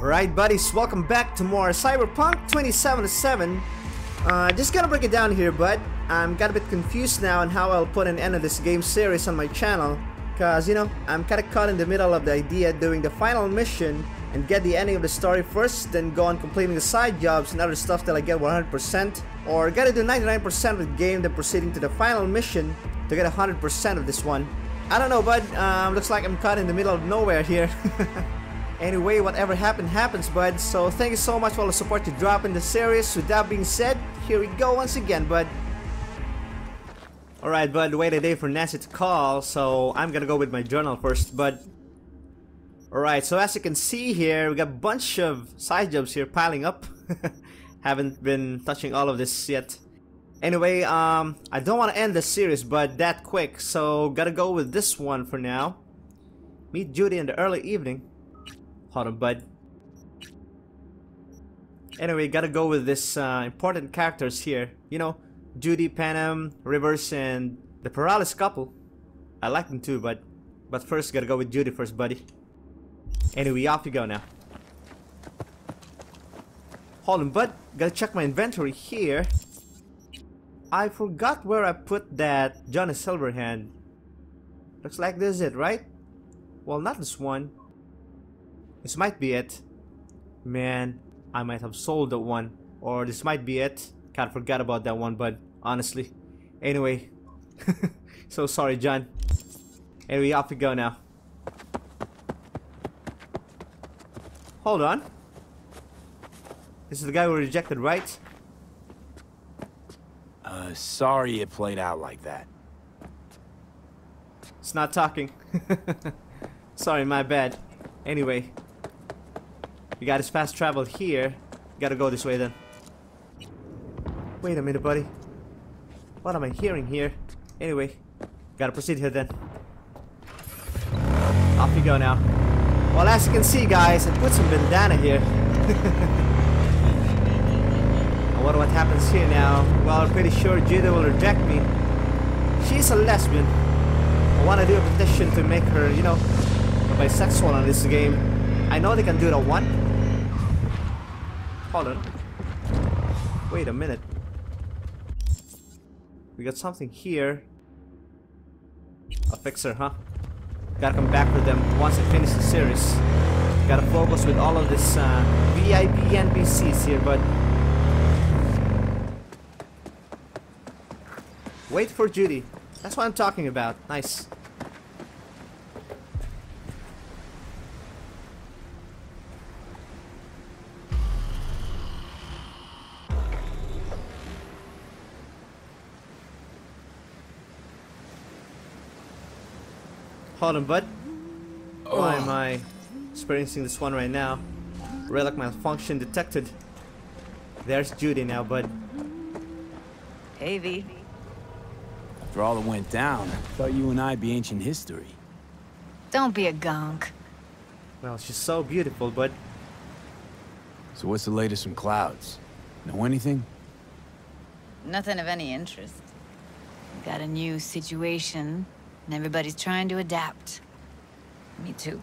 Alright buddies, welcome back to more Cyberpunk 2077. Just gonna break it down here, but I'm got a bit confused now on how I'll put an end of this game series on my channel, cause you know, I'm kinda caught in the middle of the idea doing the final mission and get the ending of the story first, then go on completing the side jobs and other stuff till I get 100%, or gotta do 99% of the game then proceeding to the final mission to get 100% of this one. I don't know, but looks like I'm caught in the middle of nowhere here. Anyway, whatever happened, happens, bud. So thank you so much for all the support you drop in the series. With that being said, here we go once again, bud. Alright, bud, wait a day for Nancy to call, so I'm gonna go with my journal first, bud. Alright, so as you can see here, we got a bunch of side jobs here piling up. Haven't been touching all of this yet. Anyway, I don't want to end the series, bud, that quick, so gotta go with this one for now. Meet Judy in the early evening. Hold on, bud. Anyway, gotta go with this important characters here. You know, Judy, Panam, Rivers, and the Paralysis couple. I like them too, bud. But first, gotta go with Judy first, buddy. Anyway, off you go now. Hold on, bud. Gotta check my inventory here. I forgot where I put that Johnny Silverhand. Looks like this is it, right? Well, not this one. This might be it. Man, I might have sold that one. Or this might be it. Kinda forgot about that one, bud. Honestly. Anyway. So sorry, John. Anyway, off we go now. Hold on. This is the guy we rejected, right? Sorry it played out like that. It's not talking. Sorry, my bad. Anyway. We got his fast travel here. Gotta go this way then. Wait a minute, buddy. What am I hearing here? Anyway, gotta proceed here then. Off you go now. Well, as you can see, guys, I put some bandana here. I wonder what happens here now. Well, I'm pretty sure Judy will reject me. She's a lesbian. I wanna do a petition to make her, you know, bisexual on this game. I know they can do that one. Hold on. Wait a minute. We got something here. A fixer, huh? Gotta come back with them once I finish the series. Gotta focus with all of this VIP NPCs here, but wait for Judy. That's what I'm talking about. Nice. Hold on, bud. Why am I experiencing this one right now? Relic malfunction detected. There's Judy now, bud. Hey, V. After all that went down, I thought you and I'd be ancient history. Don't be a gonk. Well, she's so beautiful, bud. So what's the latest from Clouds? Know anything? Nothing of any interest. We've got a new situation. And everybody's trying to adapt. Me too.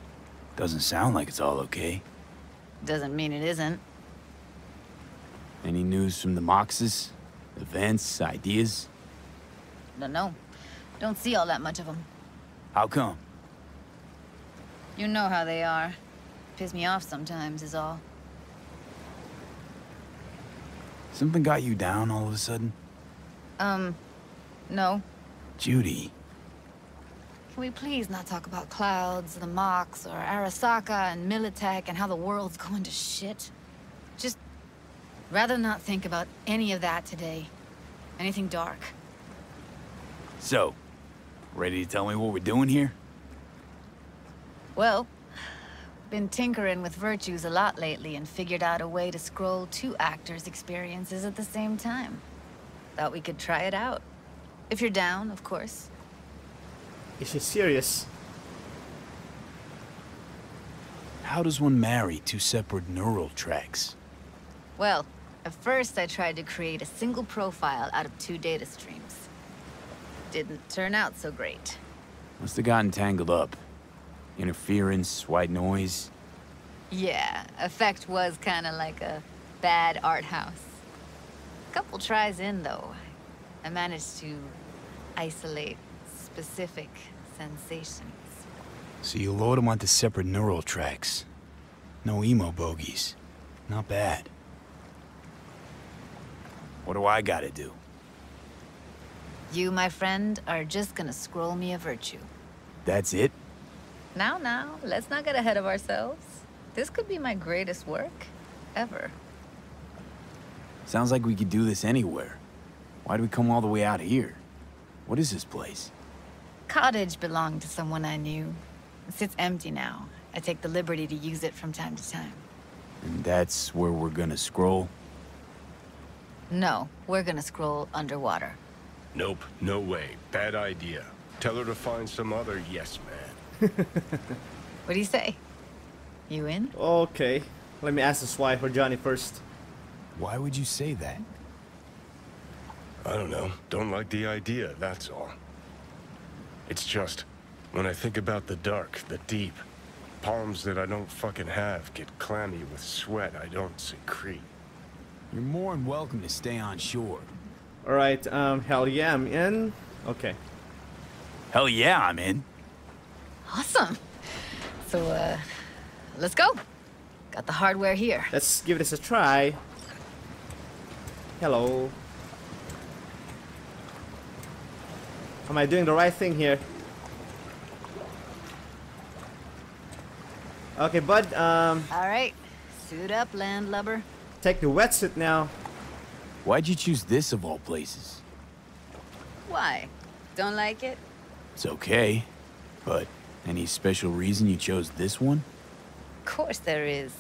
Doesn't sound like it's all okay. Doesn't mean it isn't. Any news from the Moxes? Events? Ideas? Don't know. Don't see all that much of them. How come? You know how they are. Piss me off sometimes is all. Something got you down all of a sudden? No. Judy. Can we please not talk about Clouds, the Mox, or Arasaka and Militech and how the world's going to shit? Just rather not think about any of that today. Anything dark. So, ready to tell me what we're doing here? Well, been tinkering with virtues a lot lately and figured out a way to scroll two actors' experiences at the same time. Thought we could try it out. If you're down, of course. Is she serious? How does one marry two separate neural tracks? Well, at first I tried to create a single profile out of two data streams. Didn't turn out so great. Must have gotten tangled up. Interference, white noise. Yeah, Effect was kind of like a bad art house. A couple tries in, though, I managed to isolate specific sensations. So you load them onto separate neural tracks. No emo bogeys. Not bad. What do I gotta do? You, my friend, are just gonna scroll me a virtue. That's it? Now, let's not get ahead of ourselves. This could be my greatest work ever. Sounds like we could do this anywhere. Why'd we come all the way out here? What is this place? Cottage belonged to someone I knew. It sits empty now. I take the liberty to use it from time to time. And that's where we're gonna scroll? No, we're gonna scroll underwater. Nope, no way. Bad idea. Tell her to find some other yes man. What do you say? You in? Okay. Let me ask this wife or Johnny first. Why would you say that? I don't know. Don't like the idea, that's all. It's just, when I think about the dark, the deep, palms that I don't fucking have get clammy with sweat I don't secrete. You're more than welcome to stay on shore. Alright, hell yeah, I'm in. Okay. Hell yeah, I'm in. Awesome. So, let's go. Got the hardware here. Let's give this a try. Hello. Am I doing the right thing here? Okay, bud, alright. Suit up, landlubber. Take the wetsuit now. Why'd you choose this of all places? Why? Don't like it? It's okay. But any special reason you chose this one? Of course there is.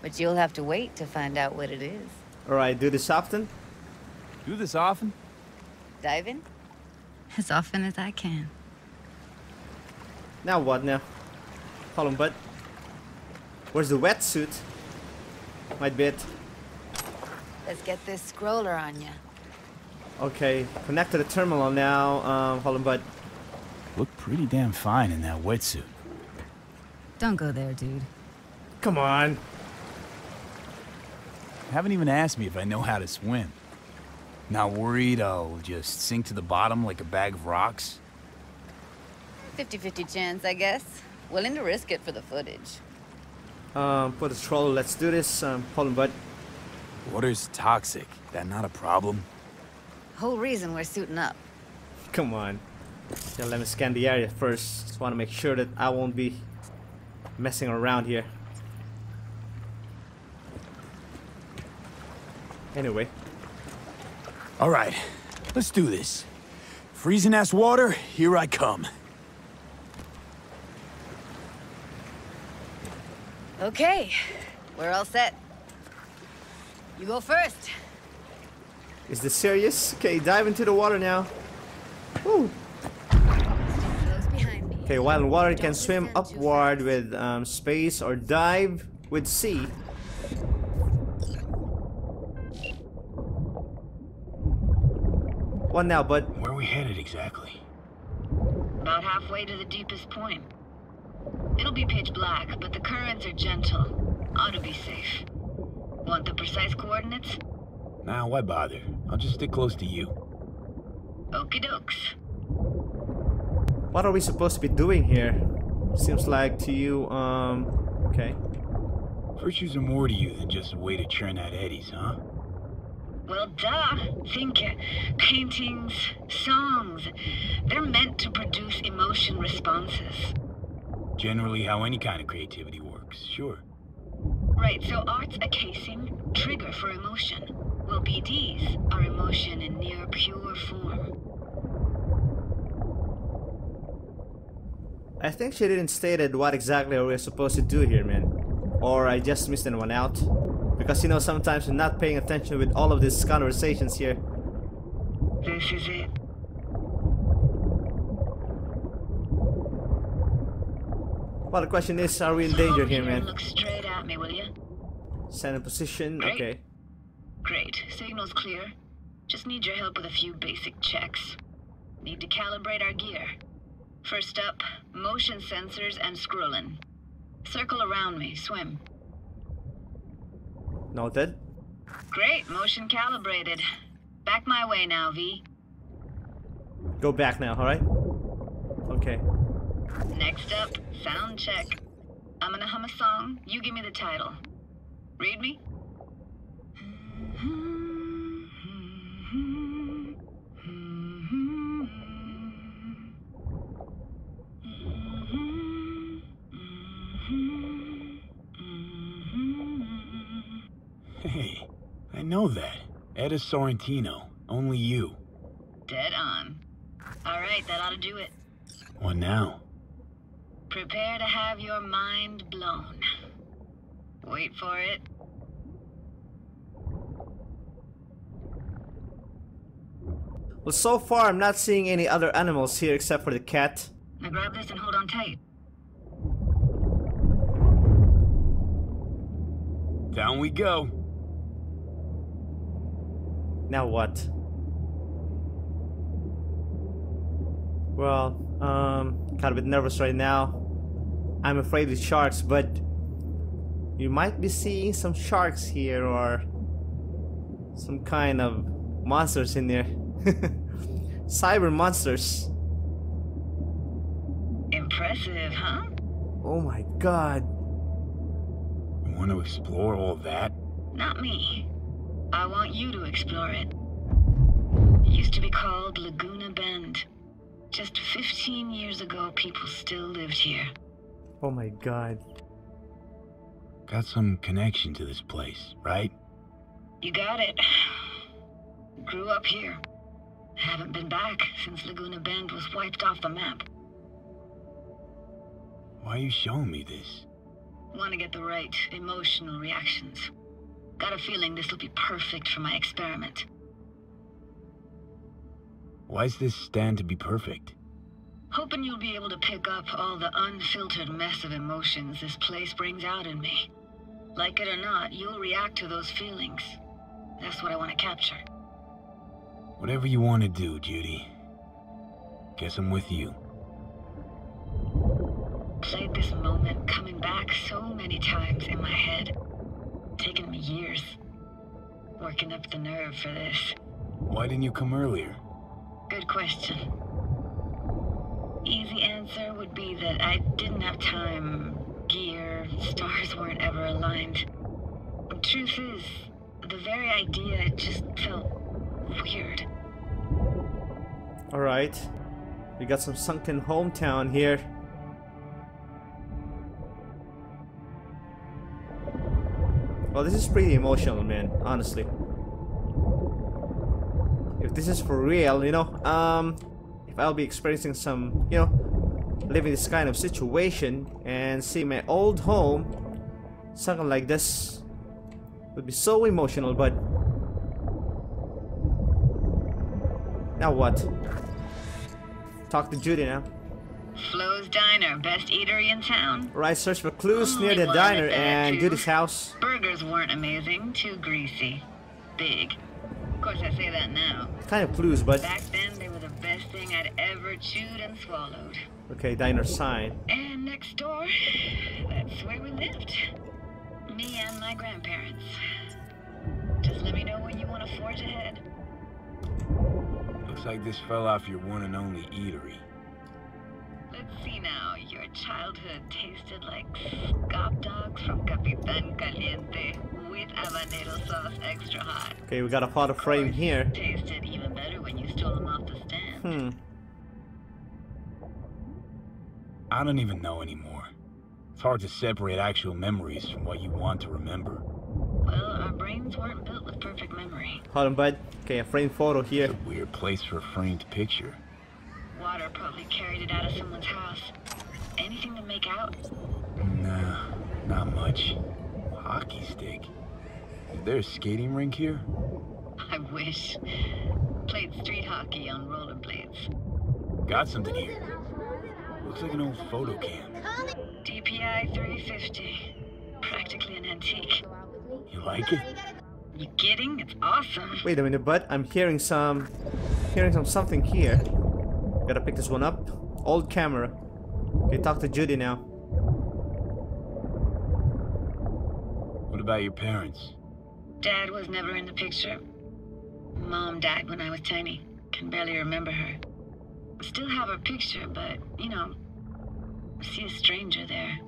But you'll have to wait to find out what it is. Alright, do this often? Do this often? Dive in? As often as I can. Now what now? Hold on, bud. Where's the wetsuit? Might be it. Let's get this scroller on you. Okay, connect to the terminal now. Hold on, bud. Look pretty damn fine in that wetsuit. Don't go there, dude. Come on. You haven't even asked me if I know how to swim. Not worried I'll just sink to the bottom like a bag of rocks? 50-50 chance, I guess. Willing to risk it for the footage. For the troll, let's do this. Hold on, bud. Water's toxic. That not a problem? Whole reason we're suiting up. Come on. Yeah, let me scan the area first. Just want to make sure that I won't be messing around here. Anyway. Alright, let's do this. Freezing ass water, here I come. Okay, we're all set. You go first. Is this serious? Okay, dive into the water now. Woo! Okay, while in water, you can swim upward with space or dive with C. What now, bud? Where are we headed exactly? About halfway to the deepest point. It'll be pitch black, but the currents are gentle. Ought to be safe. Want the precise coordinates? Nah, why bother? I'll just stick close to you. Okie dokes. What are we supposed to be doing here? Seems like to you, okay. Virtues are more to you than just a way to churn out eddies, huh? Well, duh. Think it. Paintings, songs. They're meant to produce emotion responses. Generally how any kind of creativity works, sure. Right, so art's a casing, trigger for emotion. Well, BDs are emotion in near pure form. I think she didn't state what exactly are we supposed to do here, man. Or I just missed anyone out. Because, you know, sometimes we're not paying attention with all of these conversations here. This is it. Well, the question is, are we in danger here, man? Look straight at me, will you? Stand in position, great. Okay. Great, signal's clear. Just need your help with a few basic checks. Need to calibrate our gear. First up, motion sensors and scrolling. Circle around me, swim. Noted. Great, motion calibrated. Back my way now, V. Go back now, alright? Okay. Next up, sound check. I'm gonna hum a song, you give me the title. Read me? Hey, I know that. Etta Sorrentino, only you. Dead on. Alright, that ought to do it. What now? Prepare to have your mind blown. Wait for it. Well, so far I'm not seeing any other animals here except for the cat. Now grab this and hold on tight. Down we go. Now what? Well, kind of a bit nervous right now. I'm afraid of sharks, but you might be seeing some sharks here or some kind of monsters in there. Cyber monsters. Impressive, huh? Oh my god. You want to explore all that? Not me. I want you to explore it. It used to be called Laguna Bend. Just 15 years ago, people still lived here. Oh my god. Got some connection to this place, right? You got it. Grew up here. Haven't been back since Laguna Bend was wiped off the map. Why are you showing me this? Want to get the right emotional reactions. Got a feeling this will be perfect for my experiment. Why's this stand to be perfect? Hoping you'll be able to pick up all the unfiltered mess of emotions this place brings out in me. Like it or not, you'll react to those feelings. That's what I want to capture. Whatever you want to do, Judy. Guess I'm with you. Played this moment coming back so many times in my head. Taken me years. Working up the nerve for this. Why didn't you come earlier? Good question. Easy answer would be that I didn't have time. Gear, stars weren't ever aligned. The truth is, the very idea just felt weird. Alright. We got some sunken hometown here. Well, this is pretty emotional, man, honestly. If this is for real, you know, if I'll be experiencing some, you know, living this kind of situation and seeing my old home, something like this would be so emotional, but now what? Talk to Judy now. Flo's Diner, best eatery in town. Right, search for clues near the diner and Judy's house. Burgers weren't amazing, too greasy. Big. Of course, I say that now. Kind of clues, but back then they were the best thing I'd ever chewed and swallowed. Okay, diner sign. And next door, that's where we lived. Me and my grandparents. Just let me know when you want to forge ahead. Looks like this fell off your one and only eatery. Let's see now. Your childhood tasted like scop dogs from Capitan Caliente with habanero sauce extra hot. Okay, we got a pot of frame here. Tasted even better when you stole them off the stand. I don't even know anymore. It's hard to separate actual memories from what you want to remember. Well, our brains weren't built with perfect memory. Hold on, bud. Okay, a framed photo here. It's a weird place for a framed picture. Water probably carried it out of someone's house. Anything to make out? Nah, not much. Hockey stick. Is there a skating rink here? I wish. Played street hockey on rollerblades. Got something here. Looks like an old photo cam. DPI 350. Practically an antique. You like it? You kidding? It's awesome. Wait a minute, bud. I'm hearing something here. Gotta pick this one up. Old camera. Okay, talk to Judy now. What about your parents? Dad was never in the picture. Mom died when I was tiny. Can barely remember her. Still have her picture, but, you know, see a stranger there.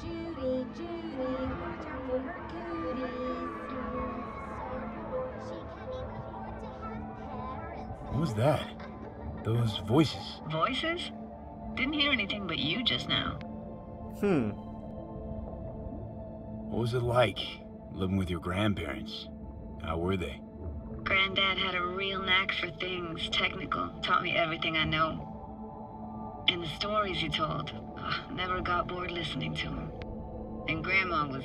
Judy, Judy, watch out for her cooties. What was that? Those voices. Voices? Didn't hear anything but you just now. What was it like, living with your grandparents? How were they? Granddad had a real knack for things technical. Taught me everything I know. And the stories he told, never got bored listening to him. And Grandma was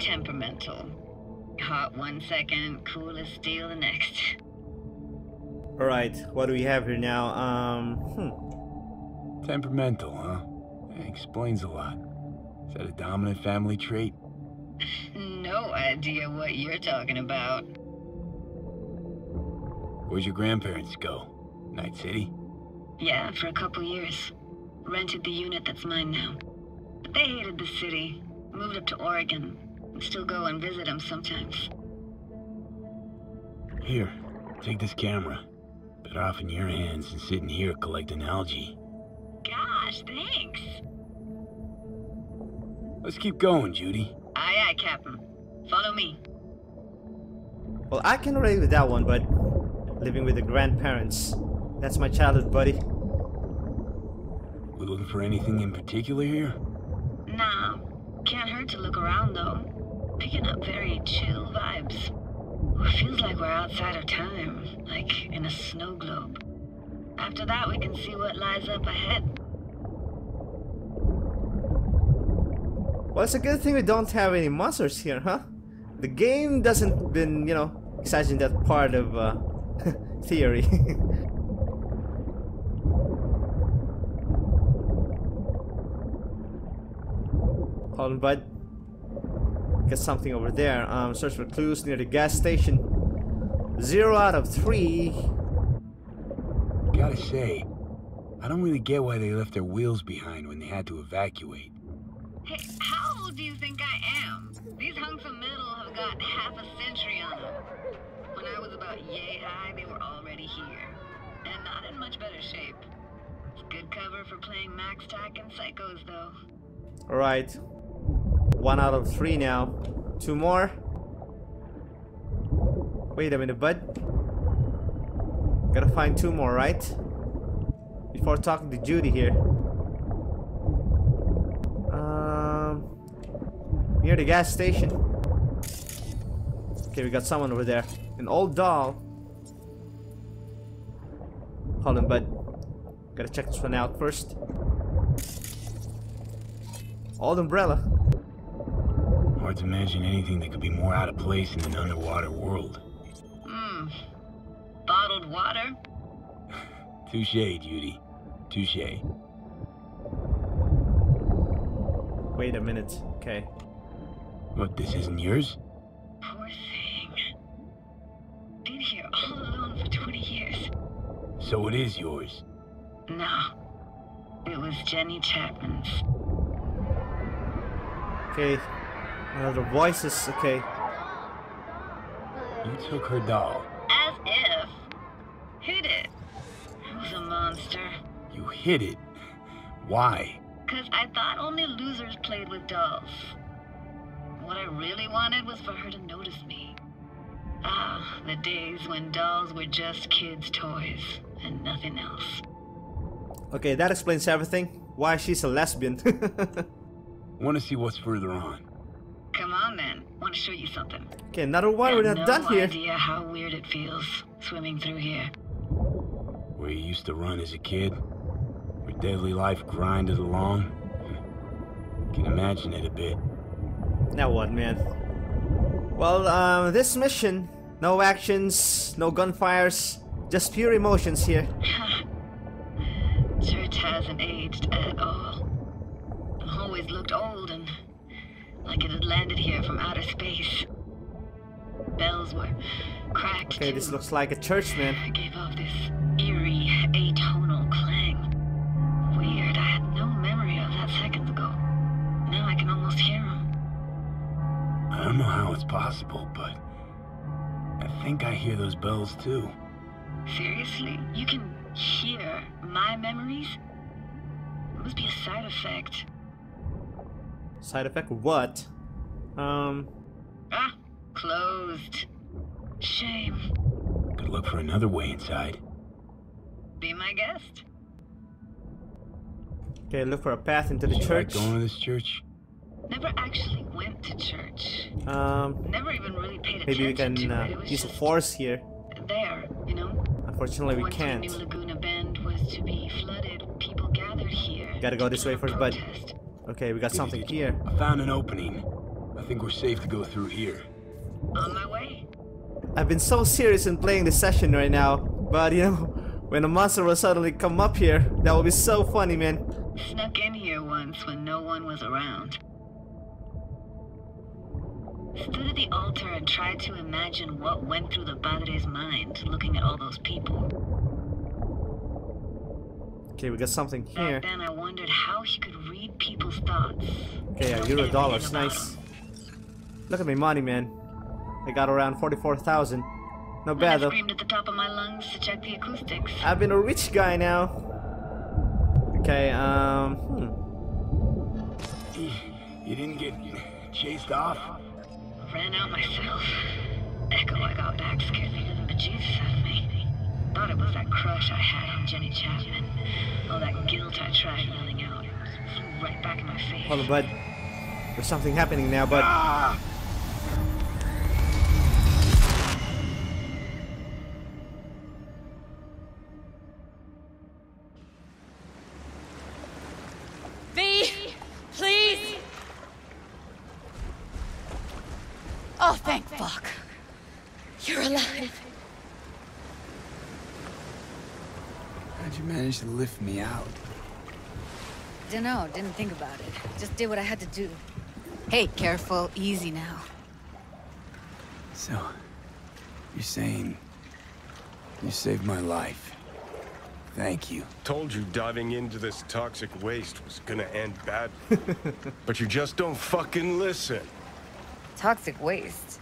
temperamental. Hot one second, cool as steel the next. Alright, what do we have here now? Temperamental, huh? That explains a lot. Is that a dominant family trait? No idea what you're talking about. Where'd your grandparents go? Night City? Yeah, for a couple years. Rented the unit that's mine now. But they hated the city. Moved up to Oregon. And still go and visit them sometimes. Here, take this camera. Better off in your hands than sitting here collecting algae. Gosh, thanks. Let's keep going, Judy. Aye, aye, Captain. Follow me. Well, I can relate with that one, but living with the grandparents. That's my childhood, buddy. We looking for anything in particular here? Nah. Can't hurt to look around, though. Picking up very chill vibes. It feels like we're outside of time, like in a snow globe. After that, we can see what lies up ahead. Well, it's a good thing we don't have any monsters here, huh? The game doesn't been, you know, exciting that part of theory. Hold on, bud. Get something over there. Search for clues near the gas station. 0 out of 3. Gotta say, I don't really get why they left their wheels behind when they had to evacuate. Hey, how old do you think I am? These hunks of metal have got half a century on them. When I was about yay high, they were already here. And not in much better shape. It's good cover for playing MaxTac and Psychos, though. Alright. 1 out of 3 now. 2 more. Wait a minute, bud. Gotta find 2 more, right? Before talking to Judy here. Near the gas station. Okay, we got someone over there. An old doll. Hold on, bud. Gotta check this one out first. Old umbrella. Hard to imagine anything that could be more out of place in an underwater world. Bottled water? Touché, Judy. Touché. Wait a minute. Okay. What, this isn't yours? Poor thing. Been here all alone for 20 years. So it is yours? No. It was Jenny Chapman's. Okay. Another voices, okay. You took her doll. As if. Hid it. I was a monster. You hid it? Why? Because I thought only losers played with dolls. What I really wanted was for her to notice me. Ah, the days when dolls were just kids' toys and nothing else. Okay, that explains everything. Why she's a lesbian. Want to see what's further on. Come on, then. Want to show you something. Okay, another one. We're not done here. No idea how weird it feels swimming through here. Where you used to run as a kid, where daily life grinded along. Can imagine it a bit. Now what, man? Well, this mission, no actions, no gunfires, just pure emotions here. Church hasn't aged at all. I've always looked old and. Like it had landed here from outer space. Bells were cracked. Okay, this looks like a church, man. I gave off this eerie, atonal clang. Weird, I had no memory of that seconds ago. Now I can almost hear them. I I don't know how it's possible, but I think I hear those bells too. Seriously? You can hear my memories? It must be a side effect. Side effect what? Ah, closed. Shame. Could look for another way inside. Be my guest. Okay, look for a path into the church. Going to this church? Never actually went to church. Never even really paid attention. Maybe we can use the force here. There, you know. Unfortunately, we can't. Once we knew Laguna Bend was to be flooded, people gathered here. Gotta go this way first, bud. Okay, we got something here. I found an opening. I think we're safe to go through here. On my way. I've been so serious in playing this session right now, but you know, when a monster will suddenly come up here, that would be so funny, man. Snuck in here once when no one was around. Stood at the altar and tried to imagine what went through the padre's mind, looking at all those people. Okay, we got something here. Back then I wondered how he could read people's thoughts. Okay, $1, nice. Look at my money, man. I got around 44,000. No bad though. I screamed at the top of my lungs to check the acoustics. I've been a rich guy now. Okay, You didn't get chased off? Ran out myself. Echo, I got back, scared the living bejesus out of me. Thought it was that crush I had on Jenny Chapman. All that guilt I tried yelling out flew right back in my face. Hold on, bud. There's something happening now, bud. Ah! To lift me out. Dunno, didn't think about it. Just did what I had to do. Hey, careful, easy now. So, you're saying you saved my life. Thank you. Told you diving into this toxic waste was gonna end badly. But you just don't fucking listen. Toxic waste?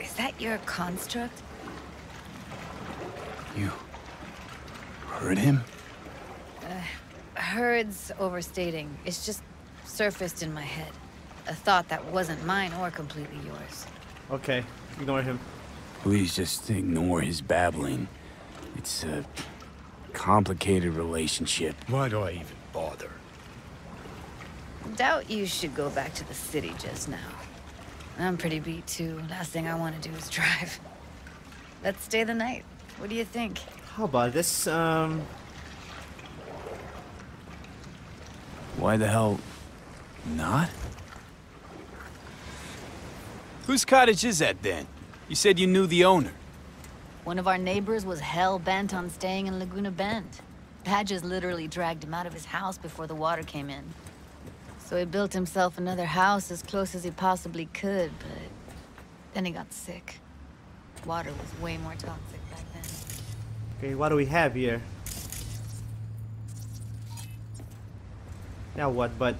Is that your construct? You heard him? Heard's overstating. It's just surfaced in my head. A thought that wasn't mine or completely yours. Okay, ignore him. Please just ignore his babbling. It's a complicated relationship. Why do I even bother? Doubt you should go back to the city just now. I'm pretty beat too. Last thing I want to do is drive. Let's stay the night. What do you think? How about this, Why the hell not? Whose cottage is that then? You said you knew the owner. One of our neighbors was hell-bent on staying in Laguna Bend. Padges literally dragged him out of his house before the water came in. So he built himself another house as close as he possibly could, but then he got sick. Water was way more toxic back then. Okay, what do we have here? Now what, bud?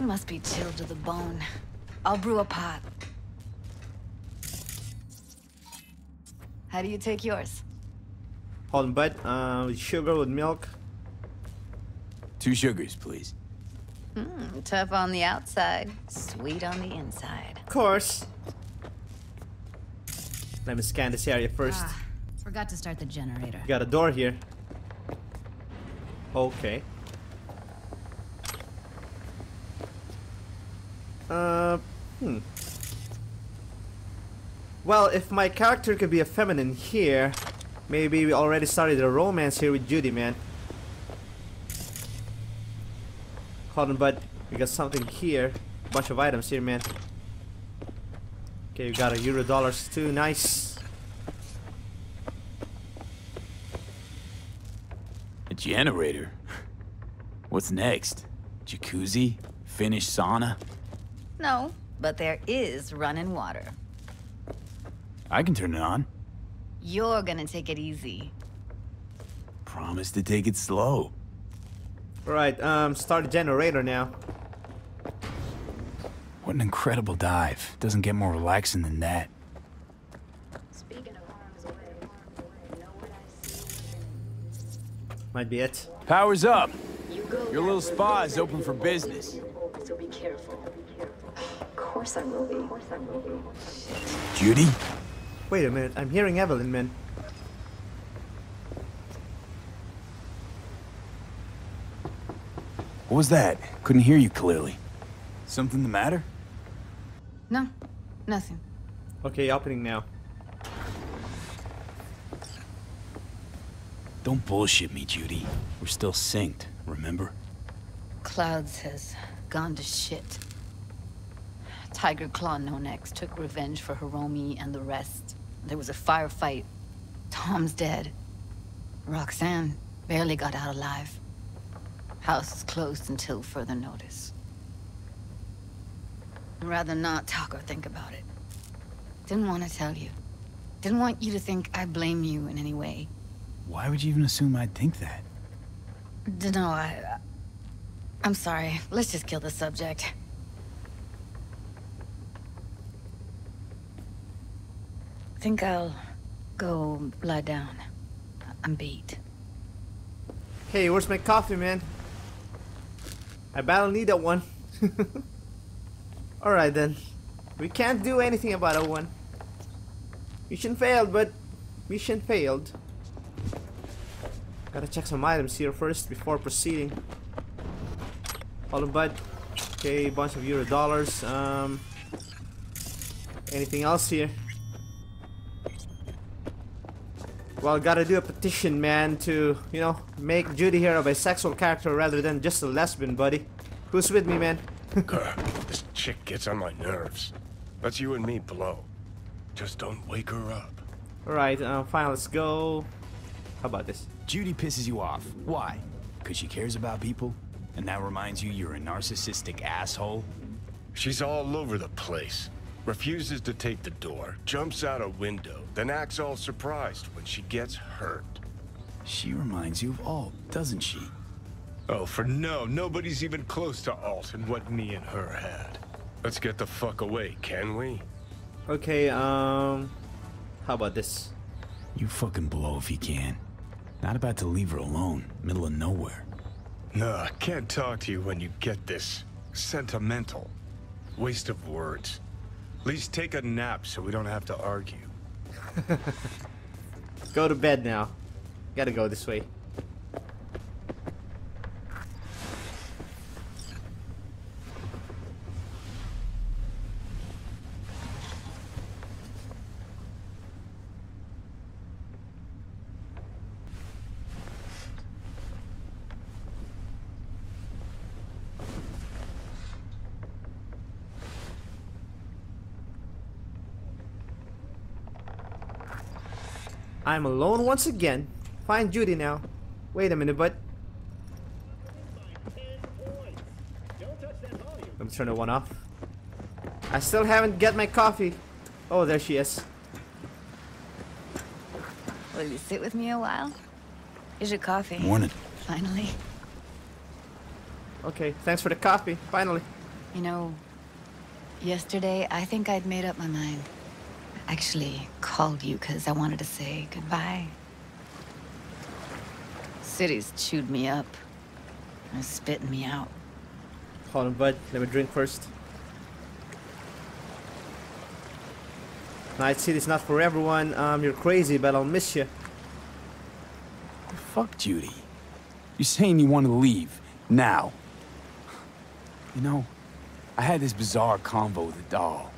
You must be chilled to the bone. I'll brew a pot. How do you take yours? Hold on, bud. With sugar, with milk. 2 sugars, please. Tough on the outside, sweet on the inside. Of course. Let me scan this area first. Forgot to start the generator. Got a door here. Okay. Well, if my character could be a feminine here, maybe we already started a romance here with Judy, man. Hold on, bud. We got something here. Bunch of items here, man. Okay, we got $1 too, nice. A generator? What's next? Jacuzzi? Finnish sauna? No, but there is running water. I can turn it on. You're gonna take it easy. Promise to take it slow. All right, start the generator now. What an incredible dive. Doesn't get more relaxing than that. Might be it. Power's up. Your little spa is open for business. So be careful. Of course I will be. Judy? Wait a minute. I'm hearing Evelyn, man. What was that? Couldn't hear you clearly. Something the matter? No, nothing. Okay, opening now. Don't bullshit me, Judy. We're still synced, remember? Clouds has gone to shit. Tiger Claw No-Next took revenge for Hiromi and the rest. There was a firefight. Tom's dead. Roxanne barely got out alive. House is closed until further notice. I'd rather not talk or think about it. Didn't want to tell you. Didn't want you to think I blame you in any way. Why would you even assume I'd think that? Dunno, I'm sorry. Let's just kill the subject. Think I'll go lie down. I'm beat. Hey, where's my coffee, man? I barely need that one. Alright then. We can't do anything about that one. Mission failed, but... mission failed. Gotta check some items here first before proceeding. Hollow butt. Okay, bunch of $, anything else here? Well, gotta do a petition, man, to, you know, make Judy here a bisexual character rather than just a lesbian, buddy. Who's with me, man? This chick gets on my nerves. Let's you and me blow. Just don't wake her up. Alright, fine, let's go. How about this? Judy pisses you off. Why? Because she cares about people? And that reminds you you're a narcissistic asshole? She's all over the place. Refuses to take the door, jumps out a window, then acts all surprised when she gets hurt. She reminds you of Alt, doesn't she? Oh, for no. Nobody's even close to Alt and what me and her had. Let's get the fuck away, can we? Okay, how about this? You fucking blow if you can. Not about to leave her alone, middle of nowhere. No, I can't talk to you when you get this sentimental. Waste of words. At least take a nap so we don't have to argue. Go to bed now. Gotta go this way. I'm alone once again. Find Judy now. Wait a minute, but let me turn the one off. I still haven't got my coffee. Oh, there she is. Will you sit with me a while? Here's your coffee. Morning. Finally. Okay, thanks for the coffee. Finally. You know, yesterday I think I'd made up my mind. Actually called you because I wanted to say goodbye. City's chewed me up and spitting me out. Hold on, bud. Let me drink first. Night City's not for everyone. You're crazy, but I'll miss you. Fuck, Judy. You're saying you want to leave now. You know, I had this bizarre convo with a doll.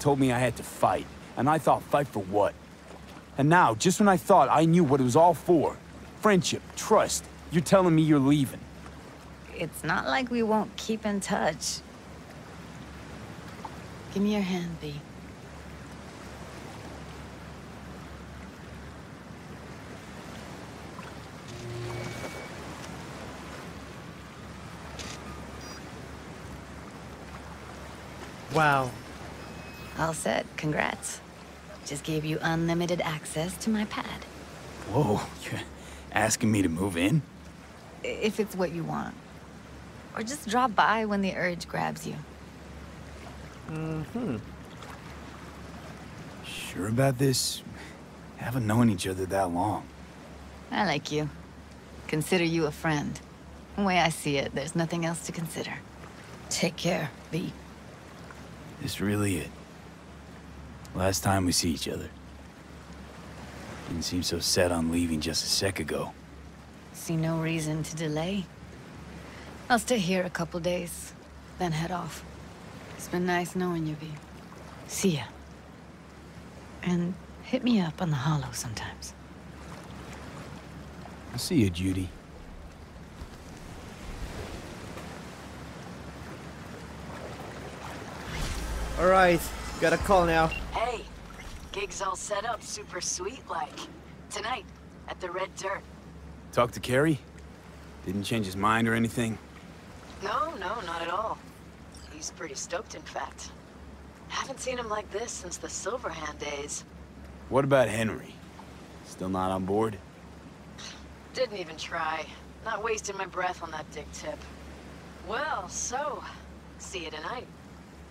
Told me I had to fight. And I thought, fight for what? And now, just when I thought I knew what it was all for, friendship, trust, you're telling me you're leaving. It's not like we won't keep in touch. Give me your hand, B. Wow. All set. Congrats. Just gave you unlimited access to my pad. Whoa, you're asking me to move in? If it's what you want. Or just drop by when the urge grabs you. Sure about this? Haven't known each other that long. I like you. Consider you a friend. The way I see it, there's nothing else to consider. Take care, B. This really it? Last time we see each other. Didn't seem so set on leaving just a sec ago. See no reason to delay. I'll stay here a couple days, then head off. It's been nice knowing you, B. See ya. And hit me up on the Hollow sometimes. I'll see you, Judy. Alright, got a call now. Hey, gig's all set up super sweet-like. Tonight, at the Red Dirt. Talk to Kerry? Didn't change his mind or anything? No, not at all. He's pretty stoked, in fact. Haven't seen him like this since the Silverhand days. What about Henry? Still not on board? Didn't even try. Not wasting my breath on that dick tip. Well, so, see you tonight.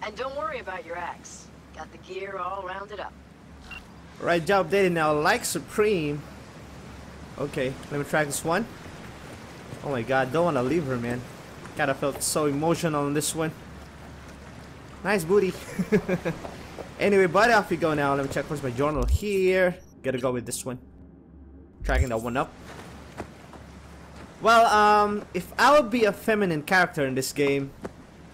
And don't worry about your axe. Got the gear all rounded up. Right job, dating now, like Supreme. Okay, let me try this one. Oh my god, don't want to leave her, man. God, I felt so emotional on this one. Nice booty. Anyway, buddy, off we go now. Let me check what's my journal here. Gotta go with this one. Tracking that one up. Well, if I would be a feminine character in this game,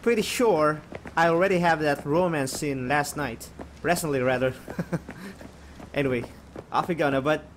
pretty sure I already have that romance scene last night. Recently, rather. Anyway, off we go now, but